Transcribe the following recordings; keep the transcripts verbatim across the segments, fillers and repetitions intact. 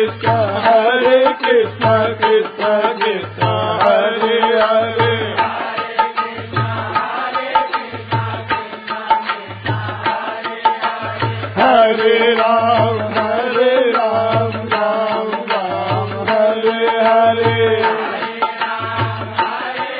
कृष्ण हरे कृष्ण कृष्ण कृष्ण हरे हरे हरे राम हरे राम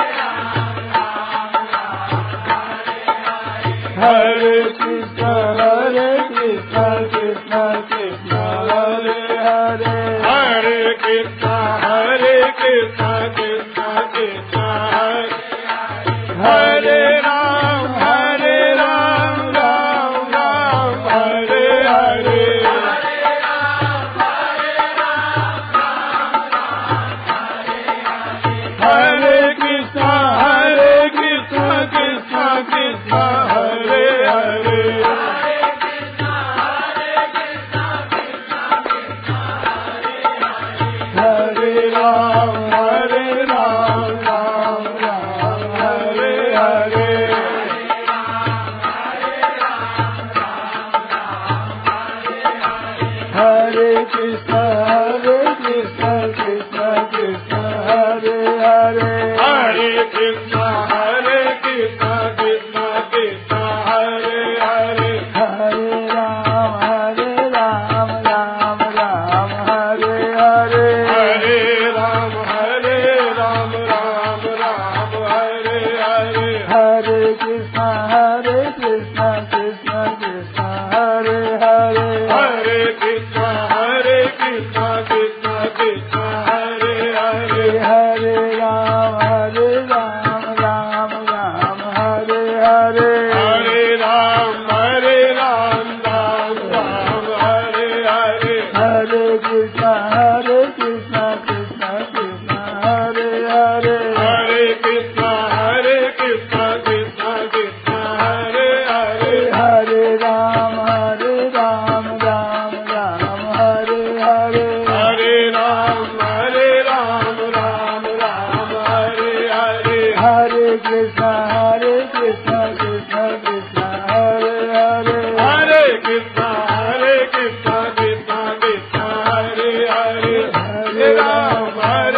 राम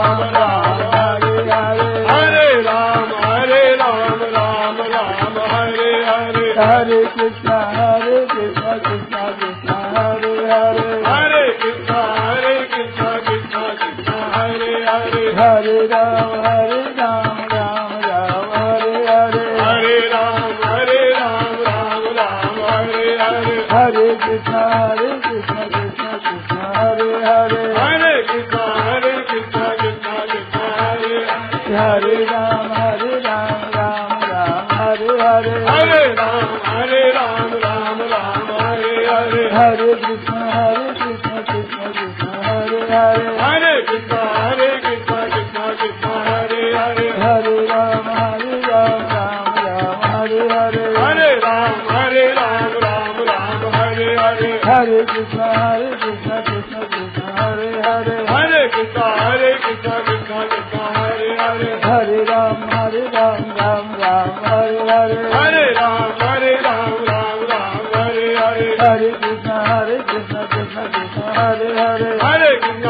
राम हरे हरे हरे कृष्ण हरे कृष्ण कृष्ण कृष्ण हरे हरे हरे कृष्ण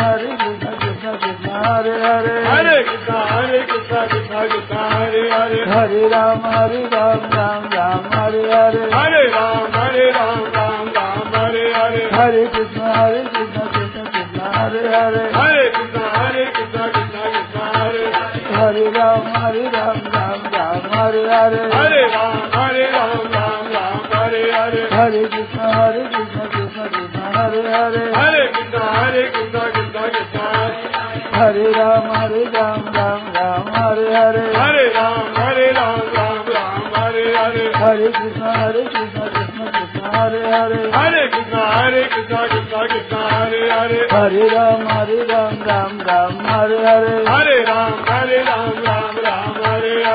हरे कृष्ण कृष्ण कृष्ण हरे राम हरे राम राम राम हरे हरे हरे कृष्ण हरे कृष्ण कृष्ण कृष्ण हरे हरे हरे राम हरे राम राम राम हरे हरे हरे कृष्ण हरे कृष्ण कृष्ण कृष्ण हरे हरे हरे कृष्ण हरे कृष्ण कृष्ण कृष्ण हरे हरे हरे राम हरे राम राम राम हरे हरे हरे राम हरे राम राम राम हरे हरे हरे कृष्ण हरे कृष्ण कृष्ण कृष्ण हरे हरे हरे कृष्ण हरे कृष्ण कृष्ण कृष्ण हरे हरे हरे राम हरे राम राम राम हरे हरे हरे राम हरे राम राम राम हरे हरे हरे कृष्ण हरे कृष्ण कृष्ण कृष्ण हरे हरे हरे कृष्ण हरे कृष्ण कृष्ण कृष्ण हरे हरे हरे राम हरे राम राम राम हरे हरे हरे राम हरे राम राम राम हरे हरे हरे कृष्ण हरे कृष्ण कृष्ण कृष्ण हरे हरे हरे कृष्ण हरे कृष्ण कृष्ण कृष्ण हरे हरे हरे राम हरे राम राम राम हरे हरे हरे राम हरे राम राम राम हरे हरे हरे कृष्ण हरे कृष्ण कृष्ण कृष्ण हरे हरे हरे कृष्ण हरे कृष्ण कृष्ण कृष्ण हरे हरे हरे राम हरे राम राम राम हरे हरे हरे राम हरे राम राम राम हरे हरे हरे कृष्ण हरे कृष्ण कृष्ण कृष्ण हरे हरे हरे कृष्ण हरे कृष्ण कृष्ण कृष्ण हरे हरे राम हरे राम राम राम हरे हरे हरे राम हरे राम राम राम हरे हरे हरे कृष्ण हरे कृष्ण कृष्ण कृष्ण हरे हरे हरे कृष्ण हरे कृष्ण कृष्ण कृष्ण हरे हरे हरे राम हरे राम राम राम हरे हरे हरे राम हरे राम राम राम हरे हरे हरे कृष्ण हरे कृष्ण कृष्ण कृष्ण हरे हरे हरे कृष्ण हरे कृष्ण कृष्ण कृष्ण हरे हरे हरे राम हरे राम राम राम हरे हरे हरे राम हरे राम राम राम हरे हरे हरे कृष्ण हरे कृष्ण कृष्ण कृष्ण हरे हरे हरे कृष्ण हरे कृष्ण कृष्ण कृष्ण हरे हरे राम हरे राम राम राम हरे हरे हरे राम हरे राम राम राम हरे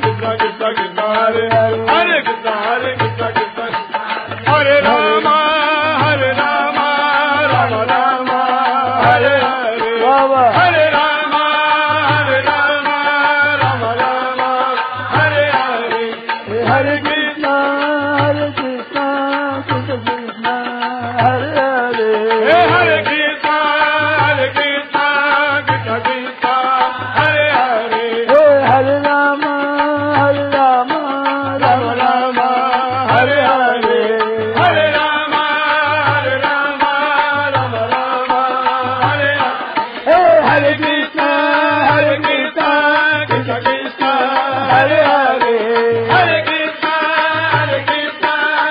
Krishna Krishna Krishna Hare Hare Hare Krishna Hare Krishna Krishna Hare Rama Hare Rama Rama Rama Hare Hare Hare Rama Hare Rama Rama Rama Hare Hare Hare Krishna Hare Krishna Krishna Krishna Hare Hare Hare Krishna Hare Krishna Krishna Krishna Hare Hare Hare Rama Hare Rama Rama Rama Hare Hare Hare Rama Hare Rama Rama Rama Hare Hare Hare Krishna Hare Krishna Krishna Krishna Hare Hare Hare Krishna Hare Krishna Krishna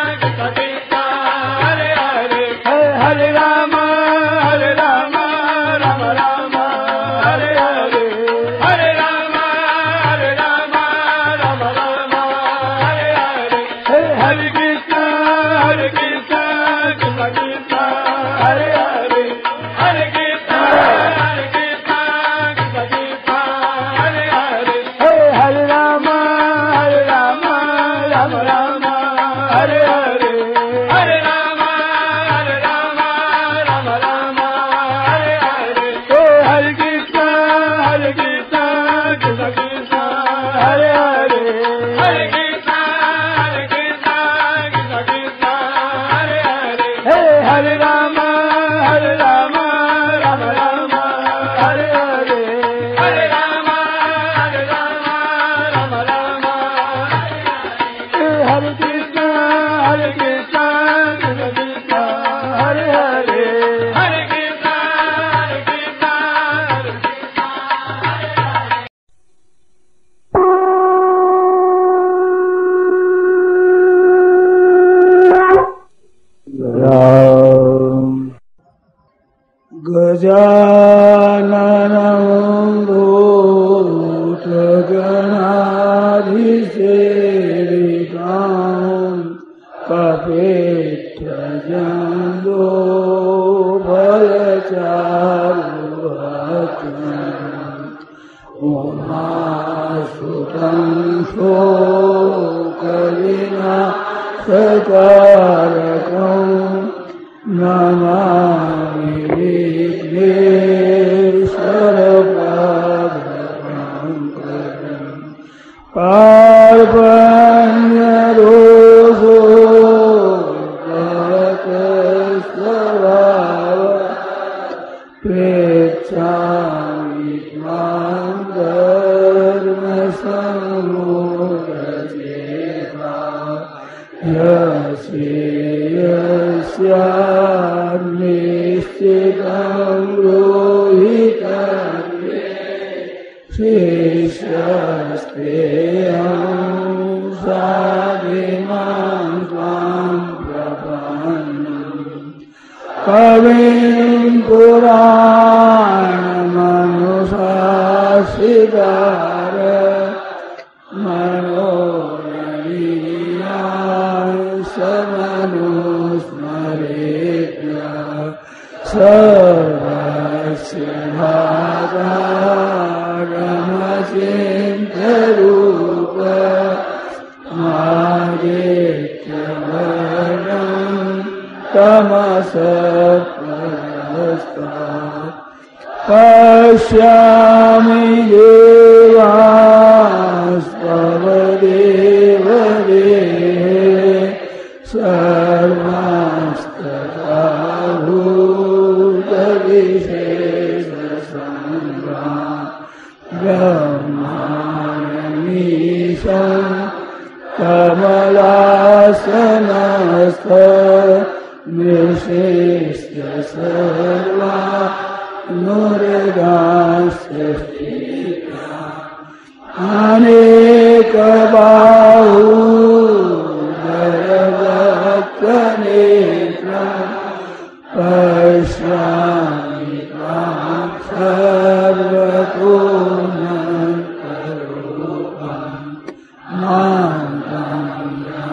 Krishna Hare Hare Hare Rama Hare Rama Rama Rama Hare Hare Hare Rama Hare Rama Rama Rama Hare Hare Hare Krishna Hare Krishna Krishna Krishna Hare Hare Hare Krishna Hare Krishna Krishna Krishna Hare Hare Hare Rama Hare Rama Rama Rama Hare Hare Hare Rama Hare Rama Rama Rama Hare Hare Hare Krishna Hare Krishna Krishna Krishna Hare Hare Hare Krishna Hare Krishna Krishna Krishna Hare Hare Hare Rama Hare Rama Rama Rama Hare Hare Hare Rama Hare Rama Rama Rama Hare Krishna Hare Krishna Krishna Krishna Hare Hare Hare Krishna Hare Krishna Hare Krishna Hare Hare. गजाननं भूतगणाधिसेविकां पपेत्यजंदो भयचारुहतिं उमासुतं शोकविनाशकारकं Namami Vighneshwar प्रभवं पावनरोगो भवत्स्वभाव प्रेच्छामि त्वां धर्मसम्मोहजेतां निश्चितं रोहितान्ते शेषस्तेऽहं साधिमां त्वां प्रपन्नं कविं पुराणमनुशासितार मनोरवीणां समनुस्मरेद्या सर्वस्य भागारमचिन्तरूप मादित्यवर्णं तमसपरस्तात् पश्यामि देवांस्तव देवदेहे सर्वांस्तथा ब्रह्मानमीशं कमलासनस्थ निशिष्य सर्वा मुरगास्य स्थिता अनेकबाहु वरवक्त्रनेत्र पश्यामि त्वां सर्वतोमुखं मां त्वां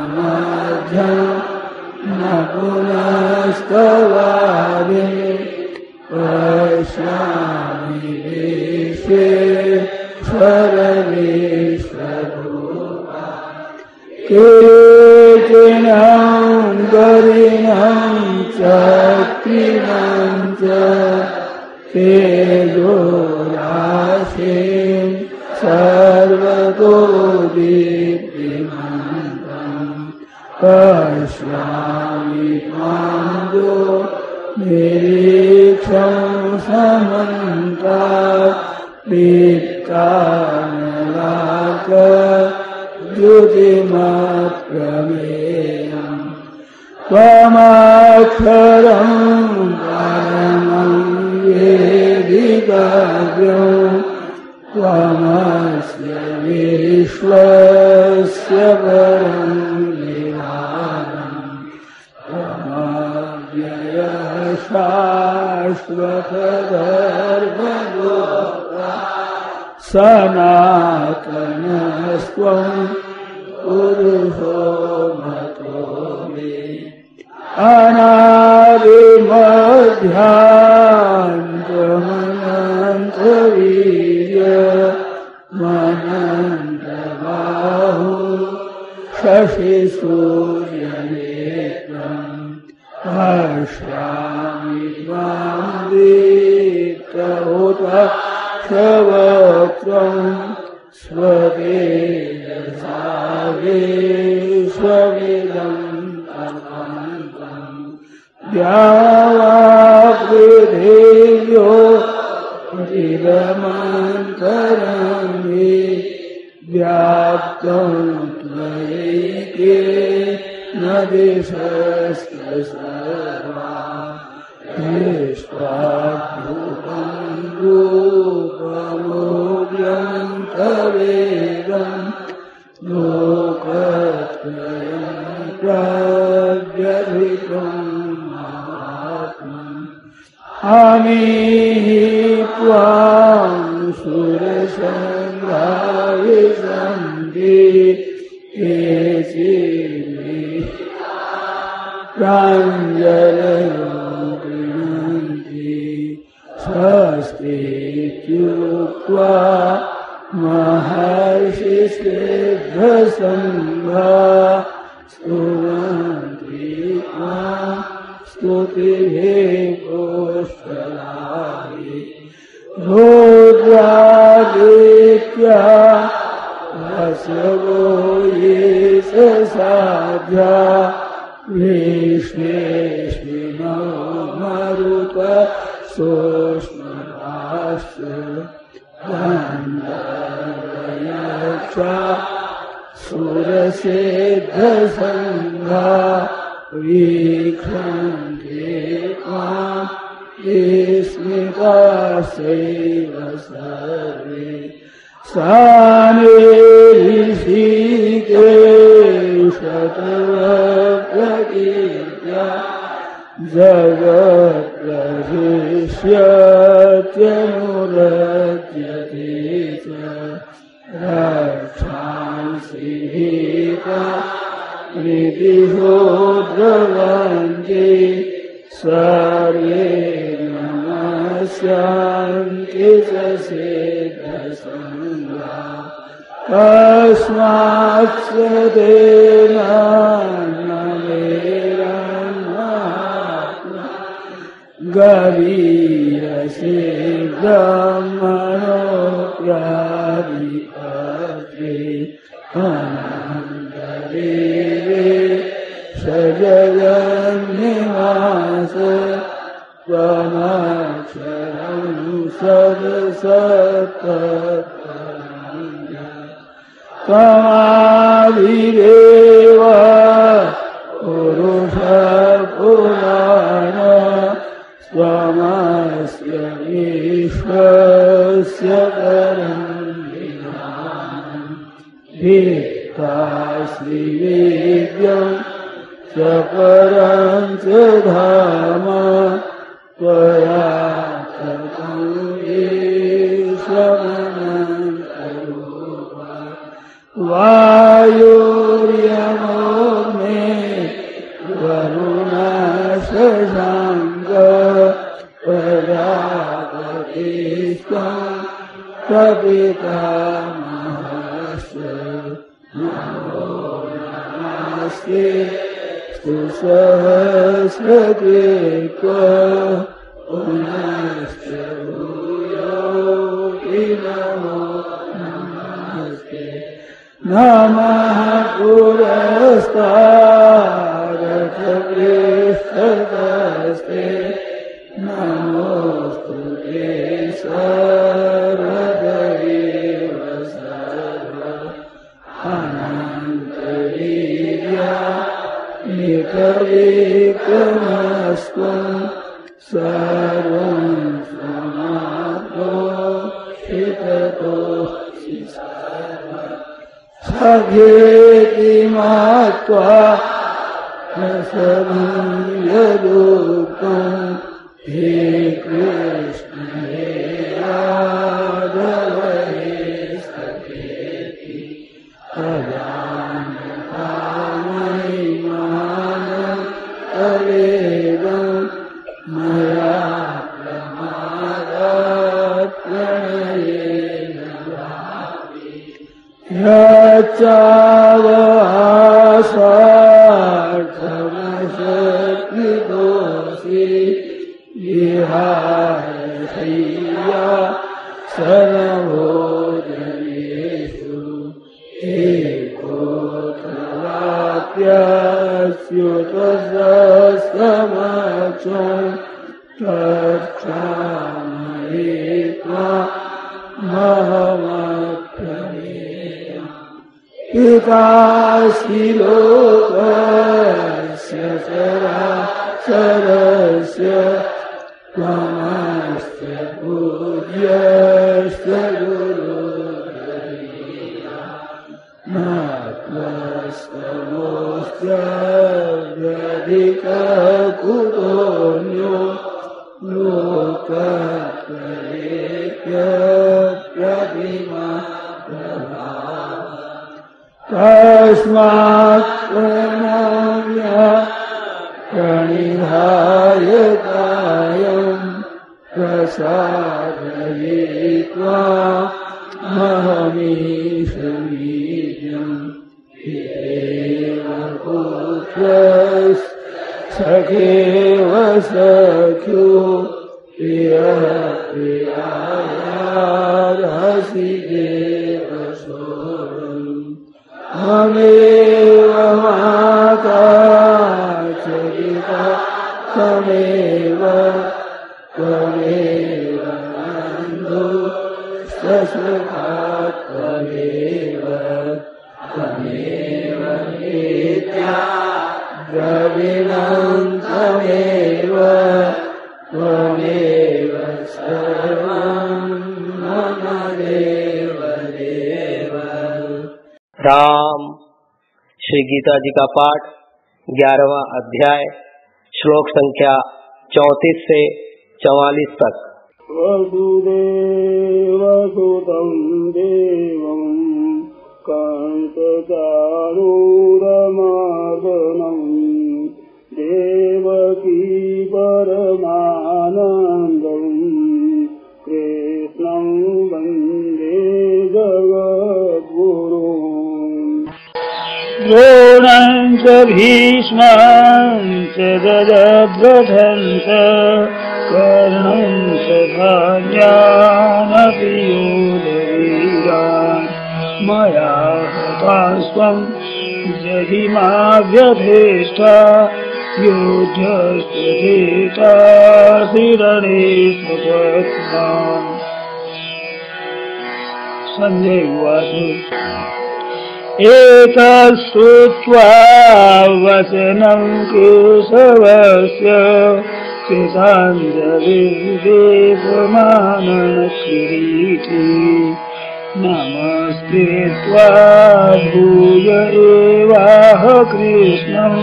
Bhagavata Mahasya Namo Namaste Susahasradika Unasya Bhuyo Inamo Namaste Namah Purastha Namostu Sarvadari Vasarva Anantariya Nikavikamaskam Sarvam Samato Hitato Sisarva Sagyeti Matva Nasabham Yadukam He Krishna, He Radha, He Saketi, Adhanathamai Manam, Avedam, Maya Pramada, Pranayena Bhavi, Yachada Asarthamashakti Dosi, Vihaya Hiya Sanavojanesu Ekotavatya Syutasastamacham Tatchanayitma Mahamapraneya Itashilotasya Sarasya Namaste Pujyaste Guru Harina Natvaste Mostra Radhika Kudonyo Loka Pradikya Pradima Prabhava Tasmat Pranamya Pranidhayatayam prasadayitva mahamishamijam Hideva putras sakheva sakyo Priya priyaya hasideva soram Ameva mata Tameva, Tameva, Andu, Sasukha, Tameva, Tameva, Nitya, Dravinam, Tameva, Tameva, Sarvam, Namadeva, Deva. Ram, Shri Gita Ji ka paath, ग्यारहवां अध्याय श्लोक संख्या चौंतीस से चौवालीस तक। वसुदेवसुतं देवं कान्तचारूढमार्दनं देवकी परमानन्दं कृष्णं वन्दे जगद्गुरुम् द्रोणं च भीष्मं च गजध्वजं च कर्णं च भार्यामपीयूधवीरान् मया हतास्त्वं जहिमा व्यथेष्टा युध्यस्तु धीतासि रणे स्वपत्नाम्। संजय उवाच। एतत् श्रुत्वा वचनं केशवस्य कृताञ्जलिं देवमानः किरीटी नमस्कृत्वा भूय एवाह कृष्णं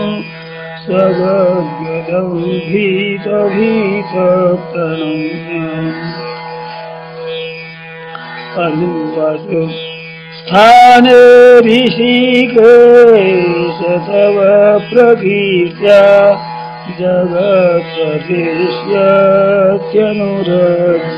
सगद्गदं भीतभीतप्रणम्य। स्थाने ऋषिकेश तव प्रकीर्त्या जगत्प्रदिश्यत्यनुरज्यते च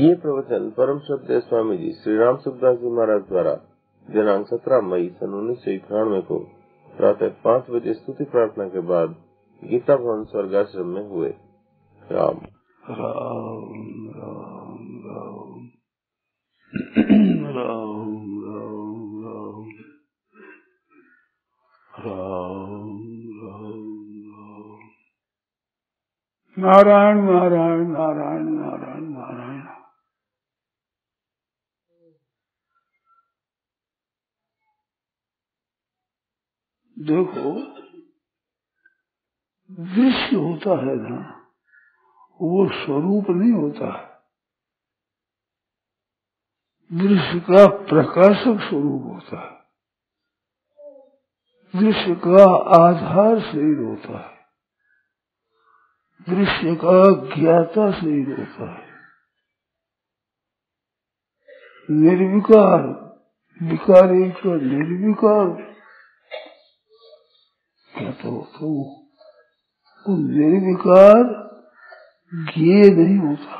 ये प्रवचन परम श्रद्धेय स्वामी जी श्री रामसुखदास जी महाराज द्वारा दिनांक सत्रह मई सन उन्नीस सौ इक्यानवे को प्रातः पाँच बजे स्तुति प्रार्थना के बाद गीता भवन स्वर्गाश्रम में हुए। राम राम राम राम राम राम राम नारायण नारायण नारायण नारायण नारायण। देखो दृश्य होता है ना, वो स्वरूप नहीं होता है। दृश्य का प्रकाशक स्वरूप होता है, दृश्य का आधार शरीर होता है, दृश्य का ज्ञाता शरीर होता है। निर्विकार विकारी का निर्विकार ज्ञाता होता है, वो निर्विकार ज्ञेय नहीं होता,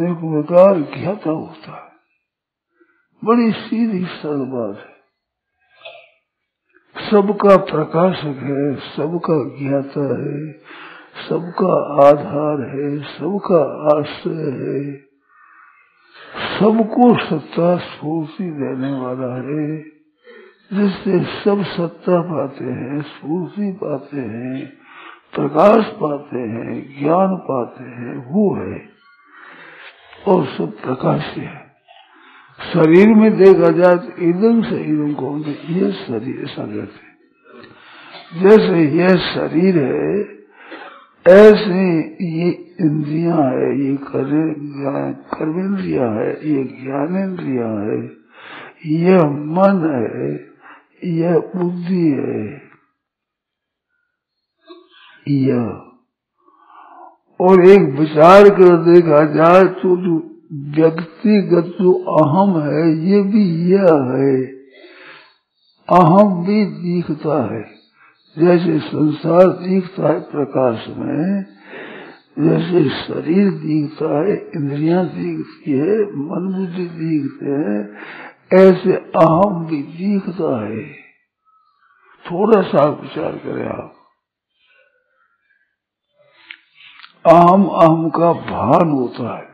निर्विकार ज्ञाता होता है। बड़ी सीधी सरल बात है, सबका प्रकाशक है, सबका ज्ञाता है, सबका आधार है, सबका आश्रय है, सबको सत्ता स्फूर्ति देने वाला है, जिससे सब सत्ता पाते हैं, स्फूर्ति पाते हैं, प्रकाश पाते हैं, ज्ञान पाते हैं, वो है। और सब प्रकाश है। शरीर में देखा जाए तो एकदम से एकदम कौन से ये शरीर ऐसा कहते, जैसे ये शरीर है ऐसे ये इंद्रियां है, ये कर्मेंद्रिया है, ये ज्ञानेंद्रिया है, ये मन है, ये बुद्धि है, ये। और एक विचार कर देखा जाए तो जो व्यक्तिगत जो अहम है ये भी यह है, अहम भी दिखता है। जैसे संसार दिखता है प्रकाश में, जैसे शरीर दिखता है, इंद्रियां दिखती है, मन बुद्धि दिखते हैं, ऐसे अहम भी दिखता है। थोड़ा सा विचार करें आप, अहम अहम का भान होता है।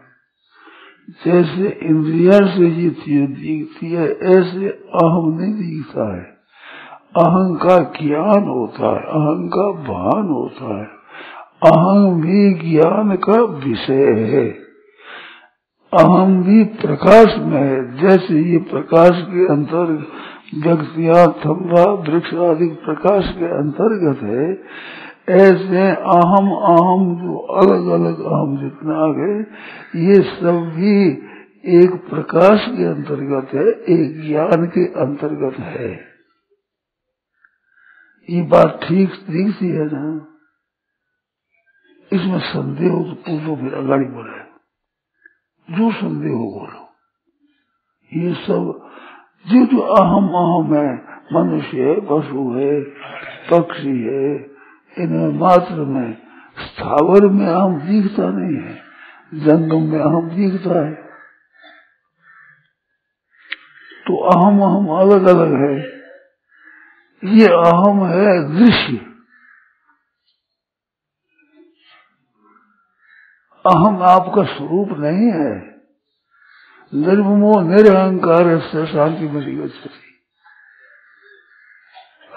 जैसे इंद्रिया से ये चीज दिखती है ऐसे अहम नहीं दिखता है, अहं का ज्ञान होता है, अहं का भान होता है। अहं भी ज्ञान का विषय है, अहं भी प्रकाश में है। जैसे ये प्रकाश के अंतर्गत व्यक्तियां थम्बा वृक्ष आदि प्रकाश के अंतर्गत है, ऐसे अहम अहम जो अलग अलग अहम जितना आ गए ये सब भी एक प्रकाश के अंतर्गत है, एक ज्ञान के अंतर्गत है। ये बात ठीक ठीक सी है ना, इसमें संदेह हो तो पूछो, फिर अगाड़ी बोले जो संदेह हो बोलो। ये सब जो जो अहम अहम है, मनुष्य है, पशु है, पक्षी है, इनमें मात्र में स्थावर में अहम दिखता नहीं है, जंगम में अहम दिखता है। तो अहम अहम अलग अलग है। ये अहम है दृश्य, अहम आपका स्वरूप नहीं है। निर्ममो निरहंकार से शांति मिली गच्छति।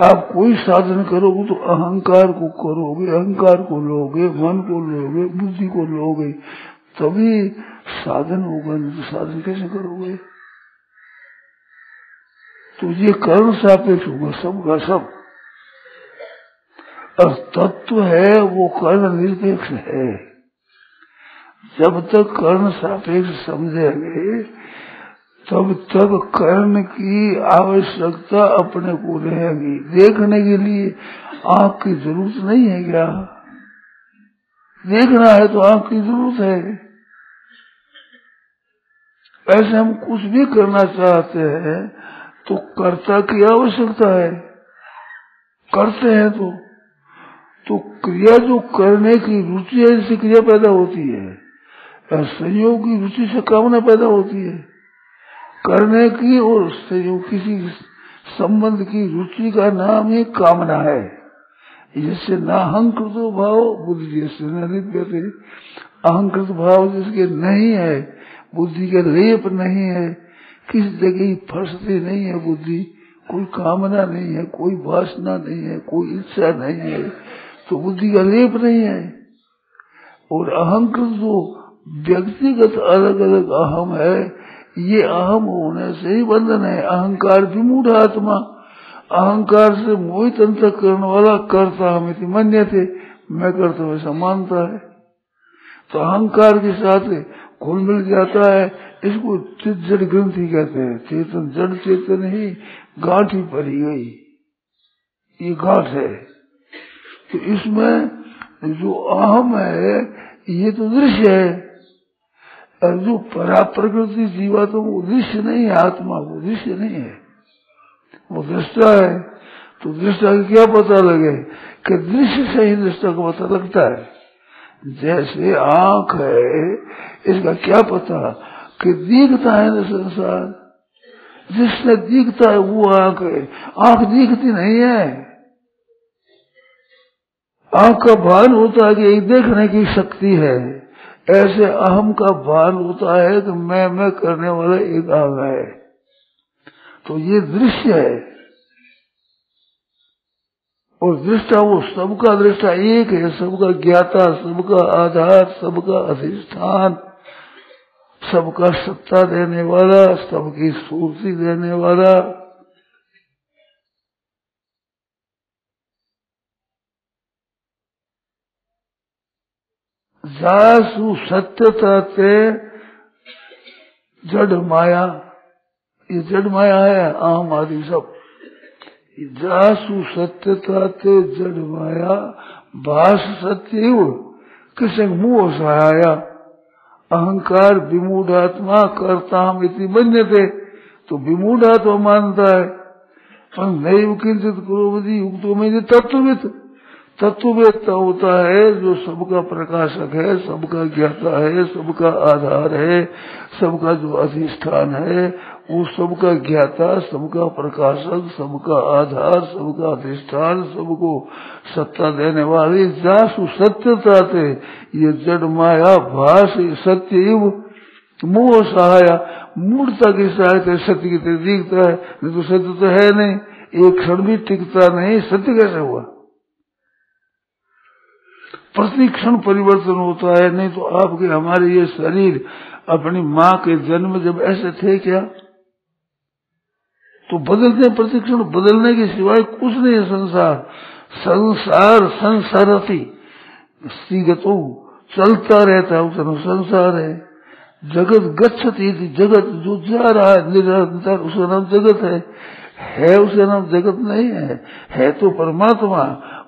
आप कोई साधन करोगे तो अहंकार को करोगे, अहंकार को लोगे, मन को लोगे, बुद्धि को लोगे, तभी साधन होगा, नहीं तो साधन कैसे करोगे। तो ये कर्म सापेक्ष होगा सबका सब, और तत्व है वो कर्म निरपेक्ष है। जब तक कर्म सापेक्ष समझेंगे तब तक कर्म की आवश्यकता अपने को रहेगी, देखने के लिए आँख की जरूरत नहीं है। क्या देखना है तो आँख की जरूरत है। ऐसे हम कुछ भी करना चाहते हैं तो कर्ता की आवश्यकता है, करते हैं तो तो क्रिया जो करने की रुचि है, इससे क्रिया पैदा होती है। और सहयोग की रुचि से कामना पैदा होती है। करने की और सहयोग किसी संबंध की रुचि का नाम ही कामना है। जिससे ना अहंकृतो भाव बुद्धि जैसे कहते हैं, अहंकृत भाव जिसके नहीं है, बुद्धि के लेप नहीं है, किस जगह फंसती नहीं है बुद्धि, कोई कामना नहीं है, कोई वासना नहीं है, कोई इच्छा नहीं है, तो बुद्धि का लेप नहीं है। और अहंकृत जो व्यक्तिगत अलग अलग अहम है, ये अहम होने से ही बंधन है। अहंकार विमूढ़ आत्मा, अहंकार से मोहित अंतःकरण वाला करता हमें मन्यते, मैं करता हूँ ऐसा मानता है, तो अहंकार के साथ घुल मिल जाता है। इसको चित जड़ ग्रंथि कहते हैं। चेतन जड़ चेतन ही गांठ ही पड़ी गई, ये गांठ है। तो इसमें जो अहम है ये तो दृश्य है, और जो परा प्रकृति जीवा तो वो दृश्य नहीं है, आत्मा वो दृश्य नहीं है, वो दृष्टा है। तो दृष्टा का क्या पता लगे कि दृश्य से ही दृष्टा का पता लगता है। जैसे आंख है, इसका क्या पता कि दिखता है ना संसार, जिसने दिखता है वो आंख है। आंख दिखती नहीं है, आंख का भान होता है कि एक देखने की शक्ति है। ऐसे अहम का भान होता है कि मैं मैं करने वाला एक अहम है, तो ये दृश्य है। और दृष्टा वो सबका दृष्टा एक है, सबका ज्ञाता, सबका आधार, सबका अधिष्ठान, सबका सत्ता देने वाला, सबकी सूरती देने वाला। जासु सत्यता ते जड़ माया, ये जड़ माया है आम आदि सब। जासु सत्यता ते जड़ माया भास सत्य किसे मुँह सहाया, अहंकार विमूढ़ आत्मा करता हम इति मन्यते, तो विमूढ़ आत्मा मानता है। पर नैव किंचित कुरोति युक्तो में तत्ववित, तत्ववेत्ता होता है जो सबका प्रकाशक है, सबका ज्ञाता है, सबका आधार है, सबका जो अधिष्ठान है, वो सबका ज्ञाता, सबका प्रकाशक, सबका आधार, सबका अधिष्ठान, सबको सत्ता देने वाली। जासु सत्यता थे ये जड़ माया भास सत्य मोह सहाया, मूर्ता की सहायता सत्य की तरह दिखता है, नहीं तो सत्य तो है नहीं, एक क्षण भी टिकता नहीं। सत्य कैसे हुआ? प्रतिक्षण परिवर्तन होता है, नहीं तो आपके हमारे ये शरीर अपनी माँ के जन्म जब ऐसे थे क्या, तो बदलते प्रतिक्षण, बदलने के सिवाय कुछ नहीं है। संसार संसार संसारती सीगतों चलता रहता है, उसमें संसार है। जगत गच्छति, जगत जो जा रहा है निरंतर, उसका नाम जगत है। है उसका नाम जगत नहीं है, है तो परमात्मा,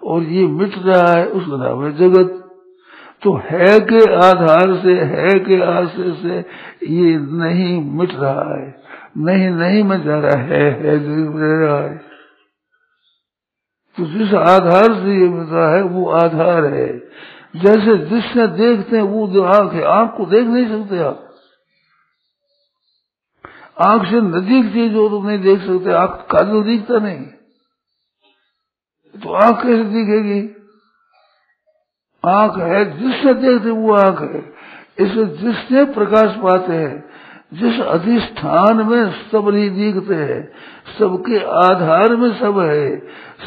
और ये मिट रहा है उसका नाम है जगत। तो है के आधार से, है के आश्रय से ये नहीं मिट रहा है, नहीं नहीं में जा रहा है, है रह रहा है। तो जिस आधार से ये मिल रहा है वो आधार है। जैसे जिसने देखते हैं वो जो आंख है, आंख को देख नहीं सकते आप, आंख से नजदीक चीज हो तो नहीं देख सकते, आंख काजल दिखता नहीं, तो आंख कैसे दिखेगी? आंख है, जिससे देखते वो आंख है। इससे जिससे प्रकाश पाते हैं, जिस अधिष्ठान में सब नहीं दिखते हैं, सबके आधार में सब है,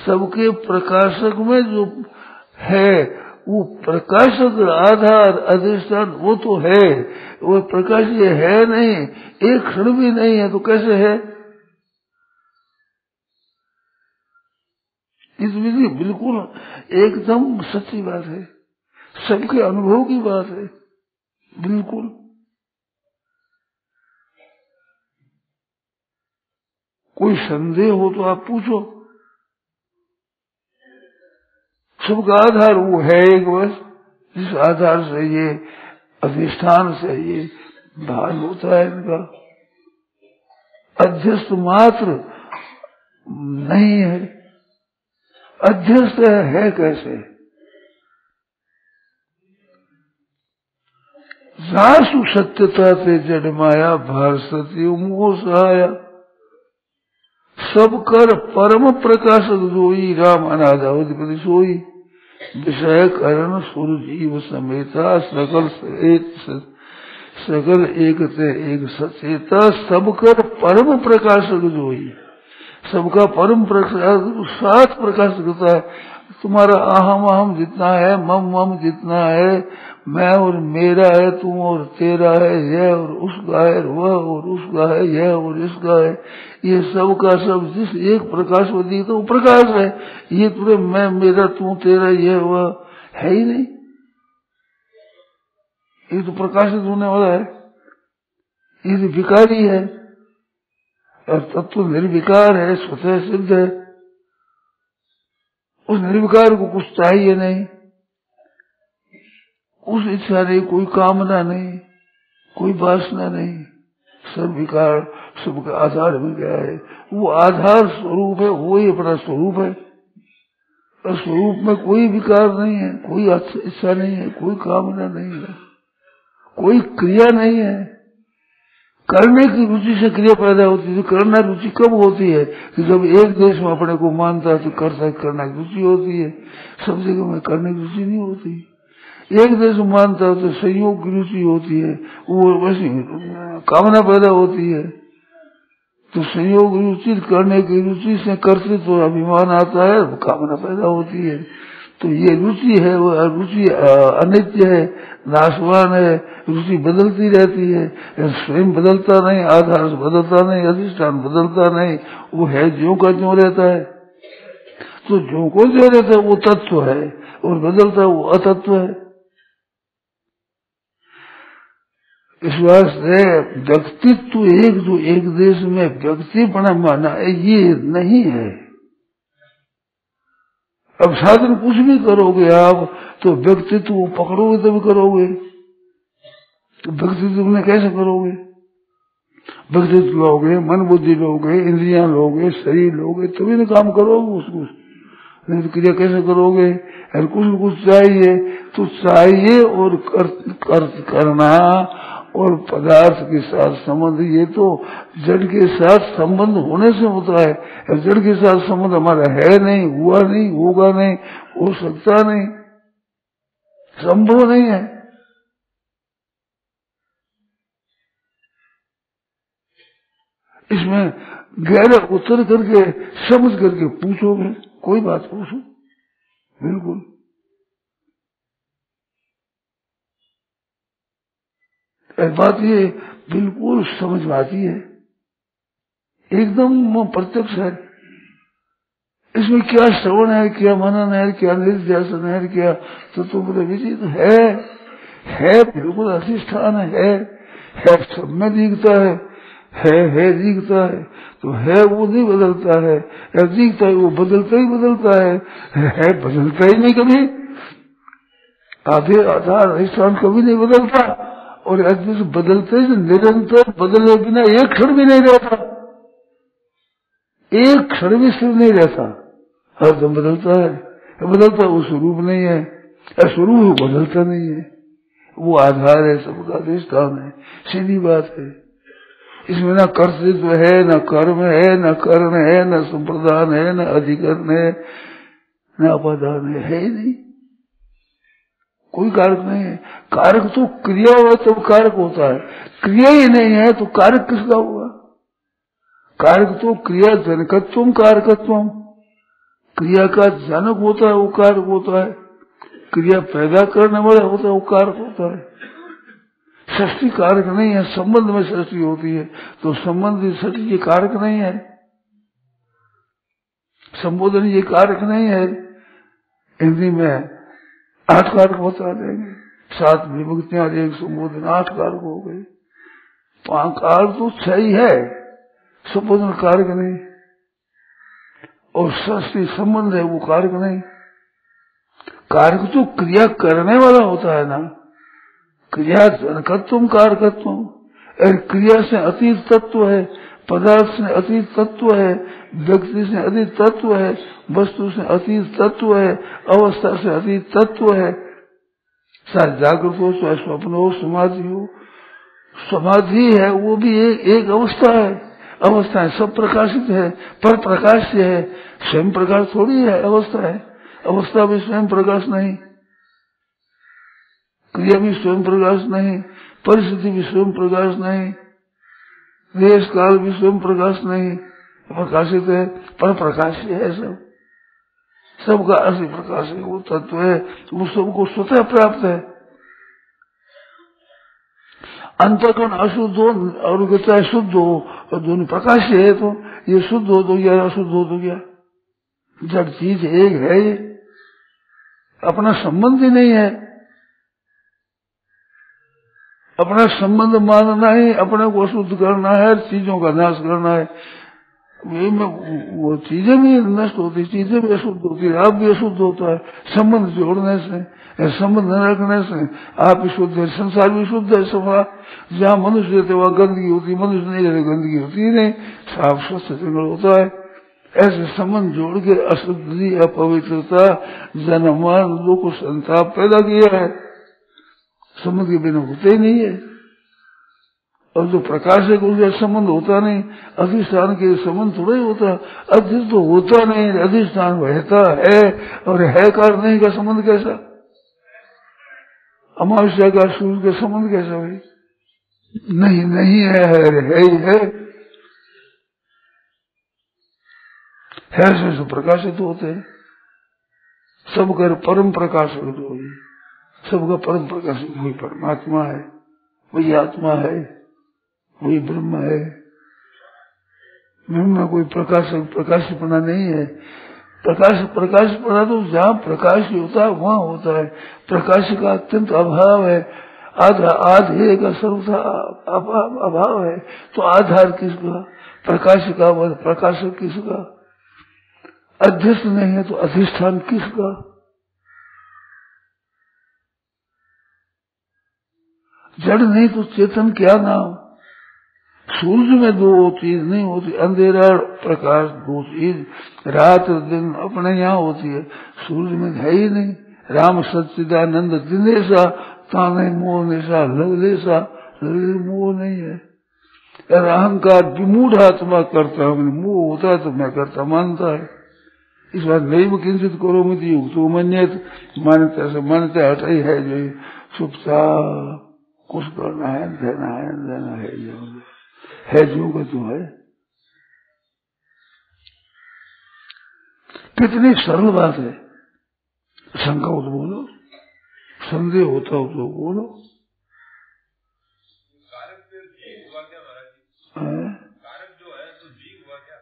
सबके प्रकाशक में जो है वो प्रकाशक आधार अधिष्ठान वो तो है, वो प्रकाश ये है नहीं, एक क्षण भी नहीं है, तो कैसे है? इस विधि बिल्कुल एकदम सच्ची बात है, सबके अनुभव की बात है बिल्कुल। कोई संदेह हो तो आप पूछो, सबका आधार वो है एक, बस जिस आधार से ये अधिष्ठान से ये भान होता है। इनका अध्यस्त मात्र नहीं है, अध्यस्त है, है कैसे? दासु सत्यता ते जड़ माया भार सत्यु मोह सहाया सब कर परम प्रकाशक जोई राम अनादावधिपति सोई विषय करण सुर जीव समेता सकल एक सकल एक ते एक सचेता सब कर परम प्रकाशक जोई सबका परम प्रकाशक सात प्रकाशकता तुम्हारा अहम अहम जितना है मम मम जितना है मैं और मेरा है तुम और तेरा है यह और उसका है वह और उसका है यह और इसका है ये सब का सब जिस एक प्रकाश में दी तो वो प्रकाश है। ये तुम्हें मैं मेरा तू तेरा यह वह है ही नहीं, ये तो प्रकाशित होने वाला है, ये तो विकारी है और तत्व निर्विकार है, स्वतः सिद्ध है। उस निर्विकार को कुछ चाहिए नहीं, उस इच्छा नहीं, कोई कामना नहीं, कोई वासना नहीं, सब विकार सबका आधार मिल गया है। वो आधार स्वरूप है, वो ही अपना स्वरूप है और स्वरूप में कोई विकार नहीं है, कोई इच्छा नहीं है, कोई कामना नहीं है, कोई क्रिया नहीं है। करने की रुचि से क्रिया पैदा होती है। करना रुचि कब होती है कि जब एक देश में अपने को मानता है तो करता है, करना की रुचि होती है। सब जगह में करने की रुचि नहीं होती। एक देश में मानता है तो संयोग की रुचि होती है, वो वैसी कामना पैदा होती है। तो संयोग रुचि करने की रुचि से करते तो अभिमान आता है, कामना पैदा होती है। तो ये रुचि है, वो रुचि अनित्य है, नाशवान है, रुचि बदलती रहती है, स्वयं बदलता नहीं, आधार बदलता नहीं, अधिष्ठान बदलता नहीं, वो है ज्यों का ज्यों रहता है। तो ज्यों को ज्यों रहता है वो तत्व है और बदलता वो अतत्व है। इस वास्ते व्यक्तित्व एक जो एक देश में व्यक्तिपना माना है ये नहीं है। अब साधन कुछ भी करोगे आप तो व्यक्तित्व पकड़ोगे तभी करोगे, तो व्यक्तित्व में कैसे करोगे? व्यक्तित्व लोगे, मन बुद्धि लोगे, इंद्रियां लोगे, शरीर लोगे, तभी ना काम करोगे उसको, नहीं तो क्रिया कैसे करोगे? हर कुछ न कुछ चाहिए, तो चाहिए और कर, कर, करना और पदार्थ के साथ संबंध, ये तो जड़ के साथ संबंध होने से होता है। जड़ के साथ संबंध हमारा है नहीं, हुआ नहीं, होगा नहीं, हो सकता नहीं, संभव नहीं है। इसमें गहरा उतर करके समझ करके पूछोगे, कोई बात पूछो बिल्कुल। बात ये बिल्कुल समझ में आती है, एकदम प्रत्यक्ष है। इसमें क्या श्रवण है, क्या मनन है, क्या निध्यासन है, क्या तत्व विदित है, है बिल्कुल अधिष्ठान है, है सब में दिखता है, है है दिखता है। तो है वो नहीं बदलता है, है दिखता है वो बदलता ही बदलता है, है बदलता ही नहीं कभी। आधे आधार अधिष्ठान कभी नहीं बदलता और अद्वित बदलते निरंतर बदले बिना एक क्षण भी नहीं रहता, एक क्षण भी स्थिर नहीं रहता, हर दम बदलता है। बदलता वो स्वरूप नहीं है, स्वरूप बदलता नहीं है, वो आधार है, सबका अधिष्ठान है, सीधी बात है। इसमें ना कर्तृत्व है, ना कर्म है, ना करण है, ना संप्रदान है, ना अधिकरण है, ना उपादान है, है ही नहीं, कोई कारक नहीं है। कारक तो क्रिया हुआ तब तो कारक होता है, क्रिया ही नहीं है तो कारक किसका हुआ? कारक तो क्रिया जनकत्वम कारकत्वम, क्रिया का जनक होता है वो कारक होता है, क्रिया पैदा करने वाला होता है वो कारक होता है। सृष्टि कारक नहीं है, संबंध में सृष्टि होती है, तो संबंध सृष्टि ये कारक नहीं है, संबोधन ये कारक नहीं है। हिंदी में आठ कारक बता देंगे, सात विभक्तियां और एक संबोधन, आठ कारक हो गए। पांच कारक तो सही है, संबोधन कारक नहीं और सृष्टि संबंध है वो कारक नहीं। कारक तो क्रिया करने वाला होता है ना, क्रिया जनकत्वम कारकत्वम, और क्रिया से अतीत तत्व है, पदार्थ से अतीत तत्व है, व्यक्ति से अतीत तत्व है, वस्तु से अतीत तत्व है, अवस्था से अतीत तत्व है, चाहे जागृत हो, चाहे स्वप्न हो, समाधि हो। समाधि है वो भी एक, एक अवस्था है। अवस्थाएं सब प्रकाशित है, पर प्रकाश से है, स्वयं प्रकाश थोड़ी है। अवस्था है, अवस्था भी स्वयं प्रकाश नहीं, क्रिया भी स्वयं प्रकाश नहीं, परिस्थिति भी स्वयं प्रकाश नहीं, देश काल भी स्वयं प्रकाश नहीं, प्रकाशित है पर प्रकाश है। सब सबका असली प्रकाश है, वो तत्व है, वो सबको स्वतः प्राप्त है। अंतःकरण अशुद्ध हो और कहता है शुद्ध हो, और दोनों प्रकाश है। तो ये शुद्ध हो तो गया, अशुद्ध हो तो गया। जड़ चीज एक है, ये अपना संबंध ही नहीं है। अपना संबंध मानना ही अपने को अशुद्ध करना है, चीजों का नाश करना है। वो चीजें भी नष्ट होती, चीजें भी अशुद्ध होती है, आप भी अशुद्ध होता है। संबंध जोड़ने से, संबंध न रखने से आप भी शुद्ध है, संसार भी शुद्ध है। सफा जहाँ मनुष्य रहते वहाँ गंदगी होती, मनुष्य नहीं रहते गंदगी होती ही नहीं, साफ स्वस्थ जंगल होता है। ऐसे संबंध जोड़ के अशुद्धि, अपवित्रता, जनमान, दुख, संताप पैदा किया है। संबंध के बिना होते ही नहीं है। और जो प्रकाश है उसका संबंध होता नहीं, अधिष्ठान के संबंध थोड़ा ही होता। अधिष्ठ तो होता नहीं, अधिष्ठान रहता है। और है कार नहीं का संबंध कैसा? अमावस्या का सूर्य का संबंध कैसा भाई? नहीं नहीं है, है है है, है से तो प्रकाशित होते हैं। सबका परम प्रकाश हो, सबका परम प्रकाश वही परमात्मा है, वही आत्मा है, वही ब्रह्म है। ब्रह्म में कोई प्रकाश प्रकाशपना नहीं है। प्रकाश प्रकाशपना तो जहाँ प्रकाश होता है वहाँ होता है। प्रकाश का अत्यंत अभाव है, आधा आधे का सर्वथा अभाव है। तो आधार किसका? प्रकाश का। प्रकाशक किसका? अध्यस्त नहीं है तो अधिष्ठान किसका? जड़ नहीं तो चेतन क्या नाम? सूर्य में दो चीज नहीं होती, अंधेरा प्रकाश दो चीज रात दिन अपने यहाँ होती है, सूर्य में है ही नहीं। राम सच्चिदानंद दिनेशा, ताने मोह निशा लवलेशा, लवले मोह नहीं है। अहंकार विमूढ़ आत्मा करता है, मोह होता है तो मैं करता मानता है। इस बार नैव किंचित करो मुझे युग तो मन्यत, मान्यता से मान्यता हटाई है। जो चुपचाप कुछ करना है, देना है, देना है, जो है जो का तू है। कितनी सरल बात है। शंका हो तो बोलो, संदेह होता हो तो बोलो। कारक जो है तो जीव हुआ क्या?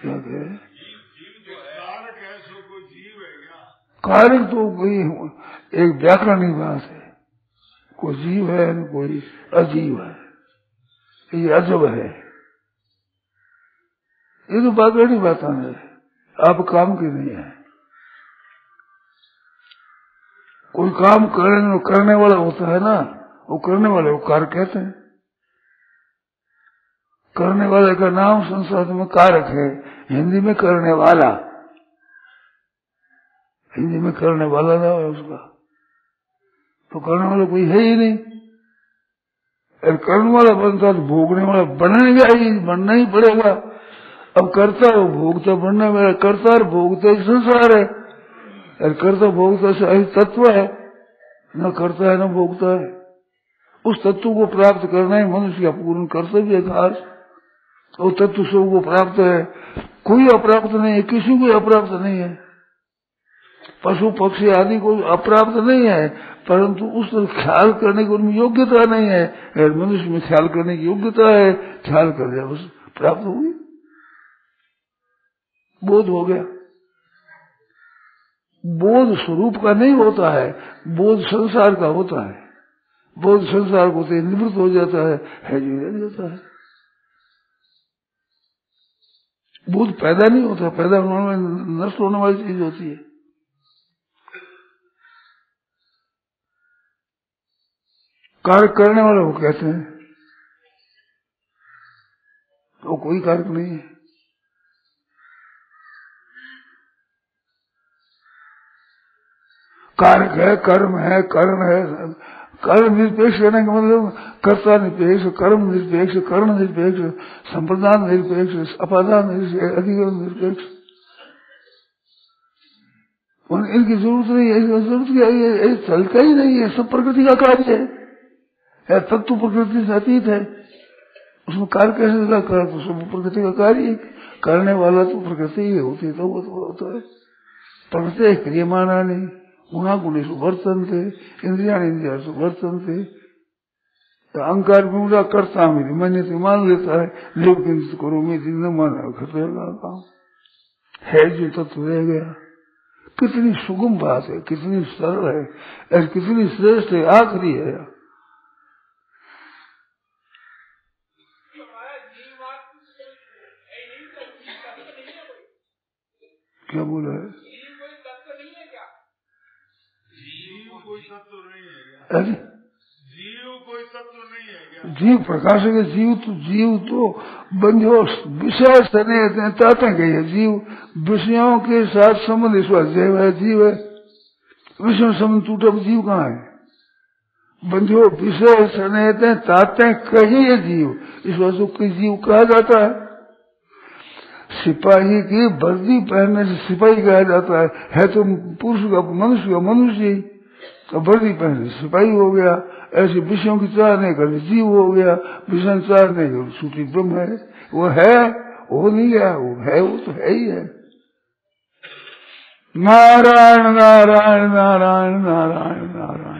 क्या कहे? कारक है सो कोई जीव है क्या? कारक तो कोई एक व्याकरणिक बात है, कोई जीव है न कोई अजीव है। ये अजब है, ये तो बात बड़ी बात है, आप काम की नहीं है। कोई काम करने, करने वाला होता है ना, वो करने वाले वो कारक कहते हैं। करने वाले का नाम संस्कृत में कारक है, हिंदी में करने वाला, हिंदी में करने वाला नाम है उसका। तो करने वाला कोई है ही नहीं। अगर करने वाला बनता तो भोगने वाला बनेगा ही, बनना ही पड़ेगा। अब करता है भोगता, बनने वाला करता और भोगता ही संसार है। अगर करता भोगता से अहित तत्व है, न करता है न भोगता है। उस तत्व को प्राप्त करना ही मनुष्य का पूर्ण कर्तव्य है खास। और तत्व सबको प्राप्त है, कोई अप्राप्त नहीं है, किसी को अप्राप्त नहीं है। पशु पक्षी आदि को अप्राप्त नहीं है, परंतु उस ख्याल करने की उनमें योग्यता नहीं है। अगर मनुष्य में ख्याल करने की योग्यता है, ख्याल कर लिया बस, प्राप्त हो गई, बोध हो गया। बोध स्वरूप का नहीं होता है, बोध संसार का होता है। बोध संसार को तो निवृत्त हो जाता है, है जो रह जाता है। बोध पैदा नहीं होता, पैदा होने में नष्ट होने वाली चीज होती है। कार्य करने वाले वो कहते हैं, तो कोई कारक नहीं है। कार्य है, कर्म है, कर्ण है। कर्म निरपेक्ष करने का मतलब कर्ता निरपेक्ष, कर्म निरपेक्ष, कर्ण निरपेक्ष, संप्रदान निरपेक्ष, अपादान निरपेक्ष, अधिगम निरपेक्ष। इनकी जरूरत नहीं है, जरूरत क्या है, चलता ही नहीं है। सब प्रकृति का कार्य है, तत्व प्रकृति से अतीत है, उसमें कार्य कैसे लगा कर, तो सब प्रकृति का कार्य करने वाला तो प्रकृति ही होती है। तो वो तो होता है प्रकृति क्रियमाणानि गुणागुणेषु वर्तन्ते इंद्रियाणि इंद्रियासु वर्तन्ते। अहंकार में मुझा करता हूँ, मैंने तो मान लेता है, लेकिन करो मैं जिंदा माना खतरे लगा है जो तत्व रह गया। कितनी सुगम बात है, कितनी सरल है, ऐसी कितनी श्रेष्ठ है, आखिरी है। क्या बोला है? अरे जीव कोई तत्व नहीं है, जीव प्रकाश के जीव तो जीव तो बंधो विषय स्नेह ताते गई है। जीव विषयों के साथ संबंध, ईश्वर जीव है, जीव है विषय संबंध टूटा, जीव कहाँ है? बंधो विषय स्नेह ताते कही है जीव, ईश्वर को कोई जीव कहा जाता है? सिपाही की वर्दी पहनने से सिपाही कहा जाता है, है तो पुरुष का मनुष्य का मनुष्य तो वर्दी पहनने से सिपाही हो गया। ऐसे विषयों की चाह नहीं कर जीव हो गया, विषय चाह नहीं कर सूची ब्रह्म है, वो है, वो नहीं गया, वो है, वो तो है ही है। नारायण नारायण नारायण नारायण नारायण।